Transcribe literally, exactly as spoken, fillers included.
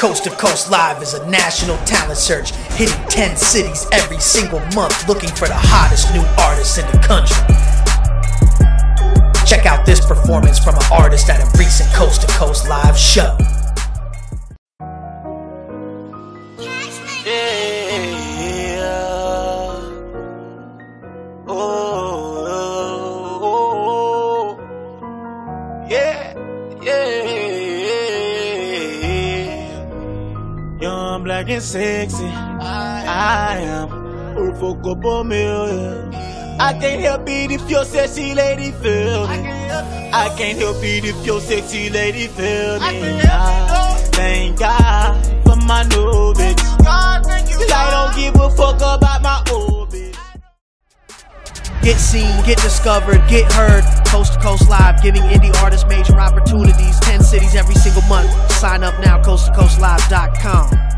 Coast to Coast Live is a national talent search, hitting ten cities every single month, looking for the hottest new artists in the country. Check out this performance from an artist at a recent Coast to Coast Live show. Yeah. Oh, oh, oh. Yeah. Yeah. Young, black, and sexy. I, I am. Fuck up on me. I can't help it if your sexy lady feel me. I can't help it if your sexy lady feel me. I thank God for my new bitch. Cause I don't give a fuck about my old bitch. Get seen, get discovered, get heard. Coast to Coast Live, giving indie artists major opportunities. ten cities every single month. Sign up now, coast to coast live dot com.